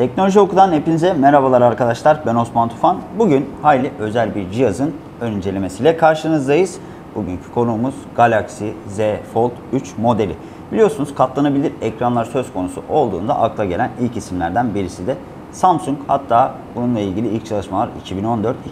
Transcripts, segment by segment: Teknoloji Oku'dan hepinize merhabalar arkadaşlar. Ben Osman Tufan. Bugün hayli özel bir cihazın ön incelemesiyle karşınızdayız. Bugünkü konuğumuz Galaxy Z Fold 3 modeli. Biliyorsunuz katlanabilir ekranlar söz konusu olduğunda akla gelen ilk isimlerden birisi de Samsung. Hatta bununla ilgili ilk çalışmalar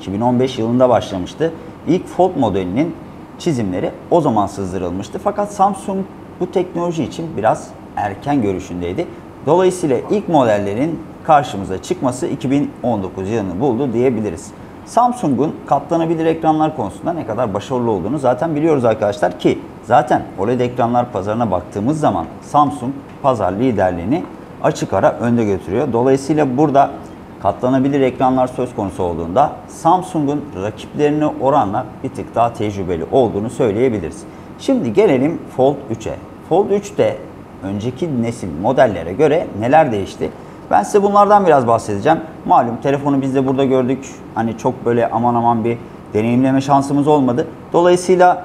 2014-2015 yılında başlamıştı. İlk Fold modelinin çizimleri o zaman sızdırılmıştı. Fakat Samsung bu teknoloji için biraz erken görüşündeydi. Dolayısıyla ilk modellerin karşımıza çıkması 2019 yılını buldu diyebiliriz. Samsung'un katlanabilir ekranlar konusunda ne kadar başarılı olduğunu zaten biliyoruz arkadaşlar ki zaten OLED ekranlar pazarına baktığımız zaman Samsung pazar liderliğini açık ara önde götürüyor. Dolayısıyla burada katlanabilir ekranlar söz konusu olduğunda Samsung'un rakiplerine oranla bir tık daha tecrübeli olduğunu söyleyebiliriz. Şimdi gelelim Fold 3'e. Fold 3'te önceki nesil modellere göre neler değişti? Ben size bunlardan biraz bahsedeceğim. Malum telefonu biz de burada gördük. Hani çok böyle aman aman bir deneyimleme şansımız olmadı. Dolayısıyla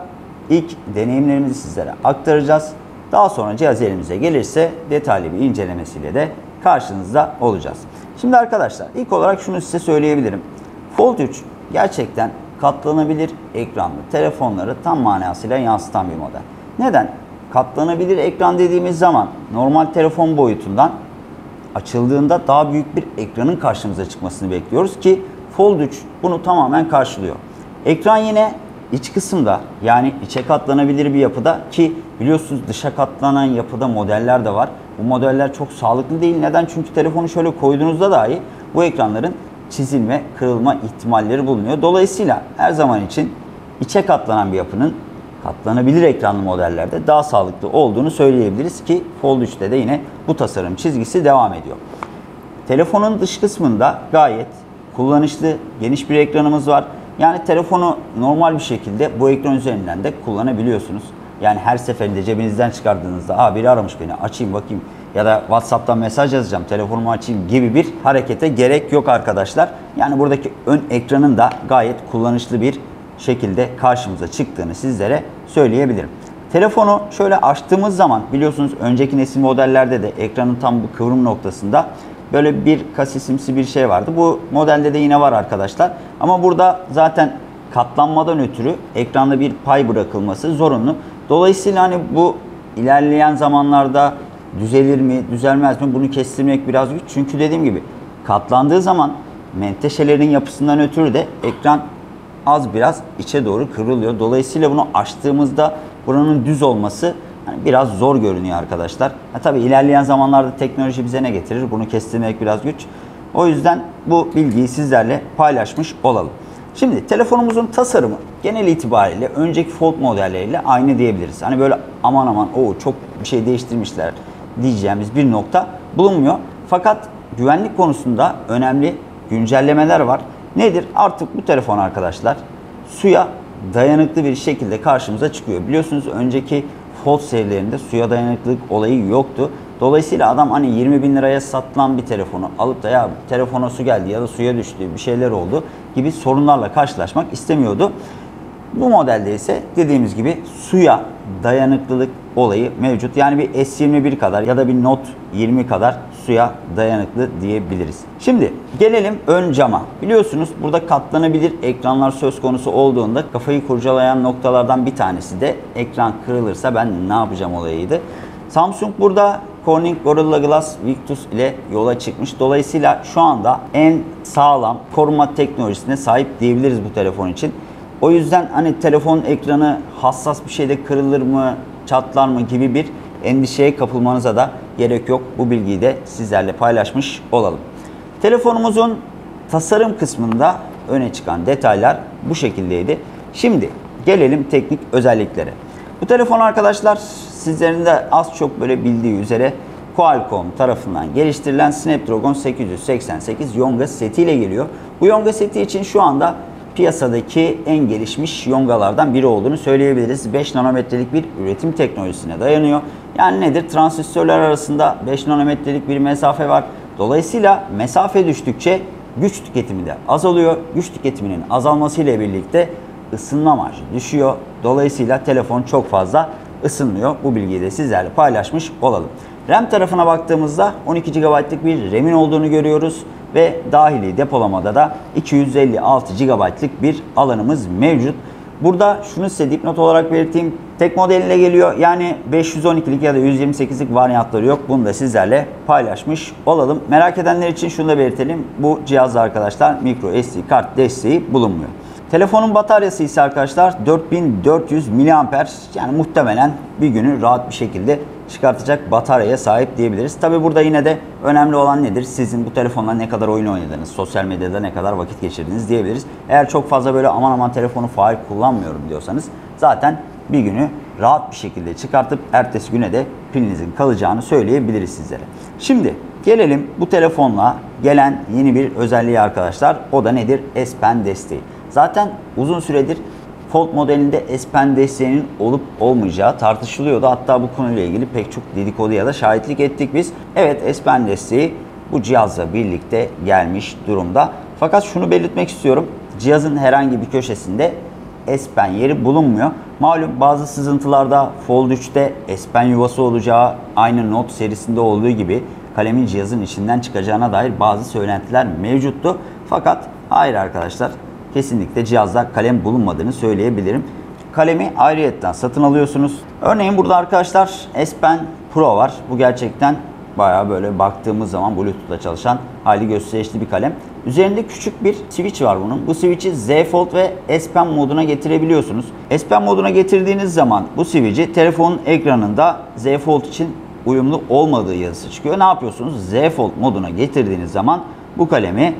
ilk deneyimlerimizi sizlere aktaracağız. Daha sonra cihaz elimize gelirse detaylı bir incelemesiyle de karşınızda olacağız. Şimdi arkadaşlar ilk olarak şunu size söyleyebilirim. Fold 3 gerçekten katlanabilir ekranlı telefonları tam manasıyla yansıtan bir model. Neden? Katlanabilir ekran dediğimiz zaman normal telefon boyutundan açıldığında daha büyük bir ekranın karşımıza çıkmasını bekliyoruz ki Fold 3 bunu tamamen karşılıyor. Ekran yine iç kısımda, yani içe katlanabilir bir yapıda ki biliyorsunuz dışa katlanan yapıda modeller de var. Bu modeller çok sağlıklı değil. Neden? Çünkü telefonu şöyle koyduğunuzda dahi bu ekranların çizilme, kırılma ihtimalleri bulunuyor. Dolayısıyla her zaman için içe katlanan bir yapının katlanabilir ekranlı modellerde daha sağlıklı olduğunu söyleyebiliriz ki Fold 3'te de yine bu tasarım çizgisi devam ediyor. Telefonun dış kısmında gayet kullanışlı, geniş bir ekranımız var. Yani telefonu normal bir şekilde bu ekran üzerinden de kullanabiliyorsunuz. Yani her seferinde cebinizden çıkardığınızda "Aa, biri aramış beni, açayım bakayım" ya da WhatsApp'tan mesaj yazacağım, telefonumu açayım gibi bir harekete gerek yok arkadaşlar. Yani buradaki ön ekranın da gayet kullanışlı bir şekilde karşımıza çıktığını sizlere söyleyebilirim. Telefonu şöyle açtığımız zaman biliyorsunuz önceki nesil modellerde de ekranın tam bu kıvrım noktasında böyle bir kasisimsi bir şey vardı. Bu modelde de yine var arkadaşlar. Ama burada zaten katlanmadan ötürü ekranda bir pay bırakılması zorunlu. Dolayısıyla hani bu ilerleyen zamanlarda düzelir mi, düzelmez mi bunu kestirmek biraz güç. Çünkü dediğim gibi katlandığı zaman menteşelerin yapısından ötürü de ekran az biraz içe doğru kırılıyor. Dolayısıyla bunu açtığımızda buranın düz olması biraz zor görünüyor arkadaşlar. Tabii ilerleyen zamanlarda teknoloji bize ne getirir? Bunu kestirmek biraz güç. O yüzden bu bilgiyi sizlerle paylaşmış olalım. Şimdi telefonumuzun tasarımı genel itibariyle önceki Fold modelleriyle aynı diyebiliriz. Hani böyle aman aman o çok bir şey değiştirmişler diyeceğimiz bir nokta bulunmuyor. Fakat güvenlik konusunda önemli güncellemeler var. Nedir? Artık bu telefon arkadaşlar suya dayanıklı bir şekilde karşımıza çıkıyor. Biliyorsunuz önceki Fold serilerinde suya dayanıklılık olayı yoktu. Dolayısıyla adam hani 20.000 liraya satılan bir telefonu alıp da ya telefona su geldi ya da suya düştü bir şeyler oldu gibi sorunlarla karşılaşmak istemiyordu. Bu modelde ise dediğimiz gibi suya dayanıklılık olayı mevcut. Yani bir S21 kadar ya da bir Note 20 kadar suya dayanıklı diyebiliriz. Şimdi gelelim ön cama. Biliyorsunuz burada katlanabilir ekranlar söz konusu olduğunda kafayı kurcalayan noktalardan bir tanesi de ekran kırılırsa ben ne yapacağım olayıydı. Samsung burada Corning Gorilla Glass Victus ile yola çıkmış. Dolayısıyla şu anda en sağlam koruma teknolojisine sahip diyebiliriz bu telefon için. O yüzden hani telefon ekranı hassas bir şeyde kırılır mı, çatlar mı gibi bir endişeye kapılmanıza da gerek yok. Bu bilgiyi de sizlerle paylaşmış olalım. Telefonumuzun tasarım kısmında öne çıkan detaylar bu şekildeydi. Şimdi gelelim teknik özelliklere. Bu telefon arkadaşlar sizlerin de az çok böyle bildiği üzere Qualcomm tarafından geliştirilen Snapdragon 888 Yonga setiyle geliyor. Bu Yonga seti için şu anda piyasadaki en gelişmiş yongalardan biri olduğunu söyleyebiliriz. 5 nanometrelik bir üretim teknolojisine dayanıyor. Yani nedir? Transistörler arasında 5 nanometrelik bir mesafe var. Dolayısıyla mesafe düştükçe güç tüketimi de azalıyor. Güç tüketiminin azalmasıyla birlikte ısınma marjı düşüyor. Dolayısıyla telefon çok fazla ısınmıyor. Bu bilgiyi de sizlerle paylaşmış olalım. RAM tarafına baktığımızda 12 GB'lık bir RAM'in olduğunu görüyoruz ve dahili depolamada da 256 GB'lık bir alanımız mevcut. Burada şunu size dipnot olarak belirteyim. Tek modeline geliyor. Yani 512'lik ya da 128'lik varyantları yok. Bunu da sizlerle paylaşmış olalım. Merak edenler için şunu da belirtelim. Bu cihazda arkadaşlar micro SD kart desteği bulunmuyor. Telefonun bataryası ise arkadaşlar 4400 mAh. Yani muhtemelen bir günü rahat bir şekilde çıkartacak bataryaya sahip diyebiliriz. Tabi burada yine de önemli olan nedir? Sizin bu telefonla ne kadar oyun oynadınız, sosyal medyada ne kadar vakit geçirdiniz diyebiliriz. Eğer çok fazla böyle aman aman telefonu faal kullanmıyorum diyorsanız zaten bir günü rahat bir şekilde çıkartıp ertesi güne de pilinizin kalacağını söyleyebiliriz sizlere. Şimdi gelelim bu telefonla gelen yeni bir özelliğe arkadaşlar. O da nedir? S Pen desteği. Zaten uzun süredir Fold modelinde S Pen desteğinin olup olmayacağı tartışılıyordu. Hatta bu konuyla ilgili pek çok dedikoduya da şahitlik ettik biz. Evet, S Pen desteği bu cihazla birlikte gelmiş durumda. Fakat şunu belirtmek istiyorum. Cihazın herhangi bir köşesinde S Pen yeri bulunmuyor. Malum bazı sızıntılarda Fold 3'te S Pen yuvası olacağı, aynı Note serisinde olduğu gibi kalemin cihazın içinden çıkacağına dair bazı söylentiler mevcuttu. Fakat hayır arkadaşlar. Kesinlikle cihazda kalem bulunmadığını söyleyebilirim. Kalemi ayrıyetten satın alıyorsunuz. Örneğin burada arkadaşlar S Pen Pro var. Bu gerçekten bayağı böyle baktığımız zaman Bluetooth'la çalışan hali gösterişli bir kalem. Üzerinde küçük bir switch var bunun. Bu switch'i Z Fold ve S Pen moduna getirebiliyorsunuz. S Pen moduna getirdiğiniz zaman bu switch'i telefonun ekranında Z Fold için uyumlu olmadığı yazısı çıkıyor. Ne yapıyorsunuz? Z Fold moduna getirdiğiniz zaman bu kalemi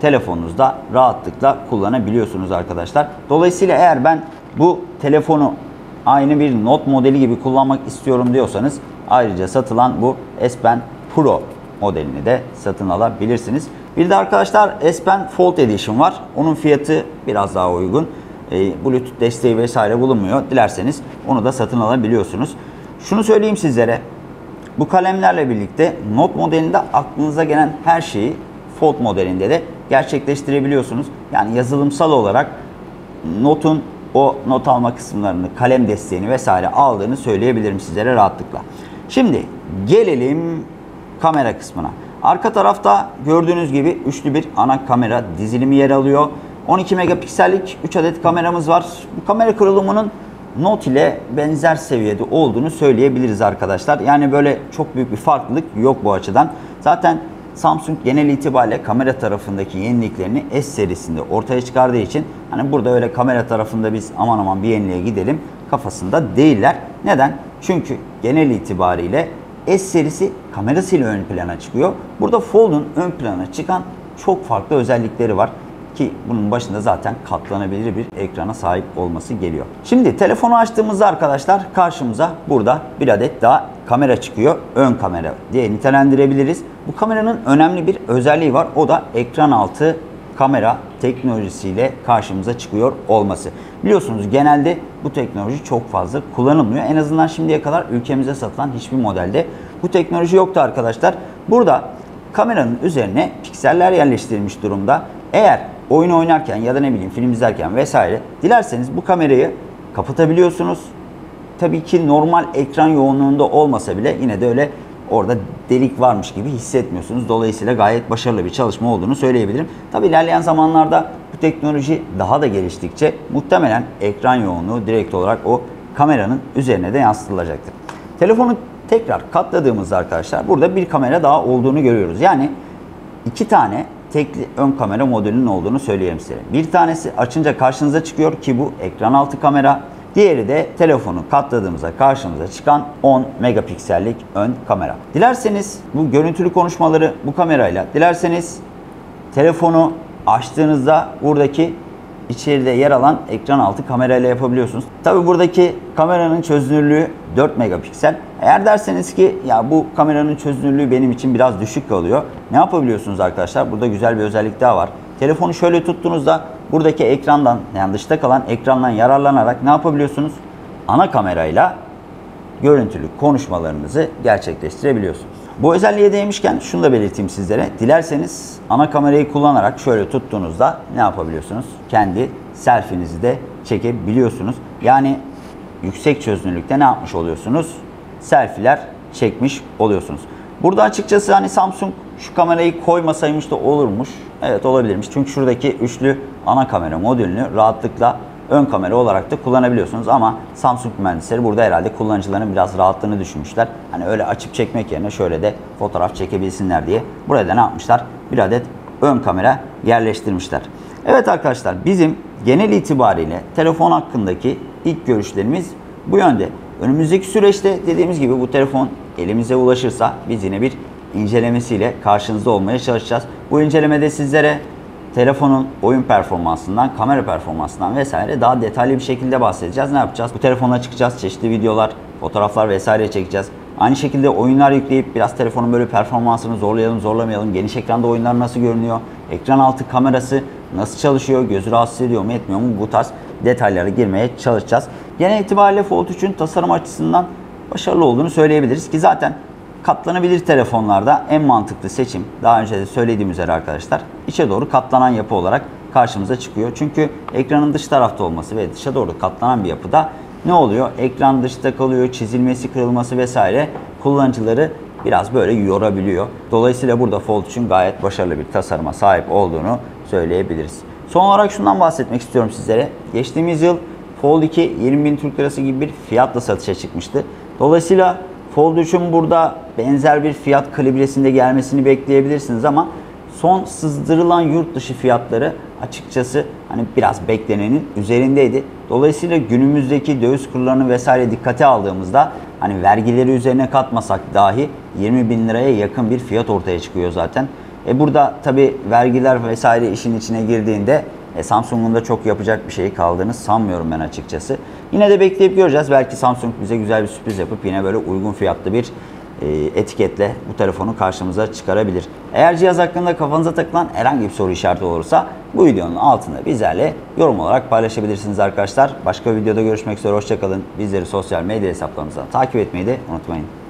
telefonunuzda rahatlıkla kullanabiliyorsunuz arkadaşlar. Dolayısıyla eğer ben bu telefonu aynı bir Note modeli gibi kullanmak istiyorum diyorsanız ayrıca satılan bu S Pen Pro modelini de satın alabilirsiniz. Bir de arkadaşlar S Pen Fold Edition var. Onun fiyatı biraz daha uygun. Bluetooth desteği vesaire bulunmuyor. Dilerseniz onu da satın alabiliyorsunuz. Şunu söyleyeyim sizlere. Bu kalemlerle birlikte Note modelinde aklınıza gelen her şeyi Fold modelinde de gerçekleştirebiliyorsunuz. Yani yazılımsal olarak Note'un o not alma kısımlarını, kalem desteğini vesaire aldığını söyleyebilirim sizlere rahatlıkla. Şimdi gelelim kamera kısmına. Arka tarafta gördüğünüz gibi üçlü bir ana kamera dizilimi yer alıyor. 12 megapiksellik 3 adet kameramız var. Bu kamera kurulumunun Note ile benzer seviyede olduğunu söyleyebiliriz arkadaşlar. Yani böyle çok büyük bir farklılık yok bu açıdan. Zaten Samsung genel itibariyle kamera tarafındaki yeniliklerini S serisinde ortaya çıkardığı için hani burada öyle kamera tarafında biz aman aman bir yeniliğe gidelim kafasında değiller. Neden? Çünkü genel itibariyle S serisi kamerasıyla ön plana çıkıyor. Burada Fold'un ön plana çıkan çok farklı özellikleri var ki bunun başında zaten katlanabilir bir ekrana sahip olması geliyor. Şimdi telefonu açtığımızda arkadaşlar karşımıza burada bir adet daha kamera çıkıyor. Ön kamera diye nitelendirebiliriz. Bu kameranın önemli bir özelliği var. O da ekran altı kamera teknolojisiyle karşımıza çıkıyor olması. Biliyorsunuz genelde bu teknoloji çok fazla kullanılmıyor. En azından şimdiye kadar ülkemize satılan hiçbir modelde bu teknoloji yoktu arkadaşlar. Burada kameranın üzerine pikseller yerleştirilmiş durumda. Eğer oyun oynarken ya da ne bileyim film izlerken vesaire dilerseniz bu kamerayı kapatabiliyorsunuz. Tabii ki normal ekran yoğunluğunda olmasa bile yine de öyle orada delik varmış gibi hissetmiyorsunuz. Dolayısıyla gayet başarılı bir çalışma olduğunu söyleyebilirim. Tabii ilerleyen zamanlarda bu teknoloji daha da geliştikçe muhtemelen ekran yoğunluğu direkt olarak o kameranın üzerine de yansıtılacaktır. Telefonu tekrar katladığımızda arkadaşlar burada bir kamera daha olduğunu görüyoruz. Yani iki tane tekli ön kamera modülünün olduğunu söyleyeyim size. Bir tanesi açınca karşınıza çıkıyor ki bu ekran altı kamera. Diğeri de telefonu katladığımızda karşımıza çıkan 10 megapiksellik ön kamera. Dilerseniz bu görüntülü konuşmaları bu kamerayla, dilerseniz telefonu açtığınızda buradaki içeride yer alan ekran altı kamerayla yapabiliyorsunuz. Tabi buradaki kameranın çözünürlüğü 4 megapiksel. Eğer derseniz ki ya bu kameranın çözünürlüğü benim için biraz düşük kalıyor. Ne yapabiliyorsunuz arkadaşlar? Burada güzel bir özellik daha var. Telefonu şöyle tuttuğunuzda buradaki ekrandan, yani dışta kalan ekrandan yararlanarak ne yapabiliyorsunuz? Ana kamerayla görüntülü konuşmalarınızı gerçekleştirebiliyorsunuz. Bu özelliğe değmişken şunu da belirteyim sizlere. Dilerseniz ana kamerayı kullanarak şöyle tuttuğunuzda ne yapabiliyorsunuz? Kendi selfie'nizi de çekebiliyorsunuz. Yani yüksek çözünürlükte ne yapmış oluyorsunuz? Selfie'ler çekmiş oluyorsunuz. Burada açıkçası hani Samsung şu kamerayı koymasaymış da olurmuş. Evet, olabilirmiş. Çünkü şuradaki üçlü ana kamera modülünü rahatlıkla ön kamera olarak da kullanabiliyorsunuz. Ama Samsung mühendisleri burada herhalde kullanıcıların biraz rahatlığını düşünmüşler. Hani öyle açıp çekmek yerine şöyle de fotoğraf çekebilsinler diye. Buraya da ne yapmışlar? Bir adet ön kamera yerleştirmişler. Evet arkadaşlar, bizim genel itibariyle telefon hakkındaki ilk görüşlerimiz bu yönde. Önümüzdeki süreçte dediğimiz gibi bu telefon elimize ulaşırsa biz yine bir incelemesiyle karşınızda olmaya çalışacağız. Bu incelemede sizlere telefonun oyun performansından, kamera performansından vesaire daha detaylı bir şekilde bahsedeceğiz. Ne yapacağız? Bu telefonla çıkacağız, çeşitli videolar, fotoğraflar vesaire çekeceğiz. Aynı şekilde oyunlar yükleyip biraz telefonun böyle performansını zorlayalım, zorlamayalım. Geniş ekranda oyunlar nasıl görünüyor? Ekran altı kamerası nasıl çalışıyor? Gözü rahatsız ediyor mu, etmiyor mu? Bu tarz detaylara girmeye çalışacağız. Genel itibariyle Fold 3'ün tasarım açısından başarılı olduğunu söyleyebiliriz ki zaten katlanabilir telefonlarda en mantıklı seçim, daha önce de söylediğim üzere arkadaşlar, içe doğru katlanan yapı olarak karşımıza çıkıyor. Çünkü ekranın dış tarafta olması ve dışa doğru katlanan bir yapıda ne oluyor? Ekran dışta kalıyor, çizilmesi, kırılması vesaire kullanıcıları biraz böyle yorabiliyor. Dolayısıyla burada Fold 3'ün gayet başarılı bir tasarıma sahip olduğunu söyleyebiliriz. Son olarak şundan bahsetmek istiyorum sizlere. Geçtiğimiz yıl Fold 2 20.000 Türk Lirası gibi bir fiyatla satışa çıkmıştı. Dolayısıyla Fold 3'ün burada benzer bir fiyat kalibresinde gelmesini bekleyebilirsiniz ama son sızdırılan yurt dışı fiyatları açıkçası hani biraz beklenenin üzerindeydi. Dolayısıyla günümüzdeki döviz kurlarını vesaire dikkate aldığımızda hani vergileri üzerine katmasak dahi 20.000 liraya yakın bir fiyat ortaya çıkıyor zaten. Burada tabi vergiler vesaire işin içine girdiğinde Samsung'un da çok yapacak bir şey kaldığını sanmıyorum ben açıkçası. Yine de bekleyip göreceğiz. Belki Samsung bize güzel bir sürpriz yapıp yine böyle uygun fiyatlı bir etiketle bu telefonu karşımıza çıkarabilir. Eğer cihaz hakkında kafanıza takılan herhangi bir soru işareti olursa bu videonun altında bizlerle yorum olarak paylaşabilirsiniz arkadaşlar. Başka bir videoda görüşmek üzere. Hoşçakalın. Bizleri sosyal medya hesaplarımızdan takip etmeyi de unutmayın.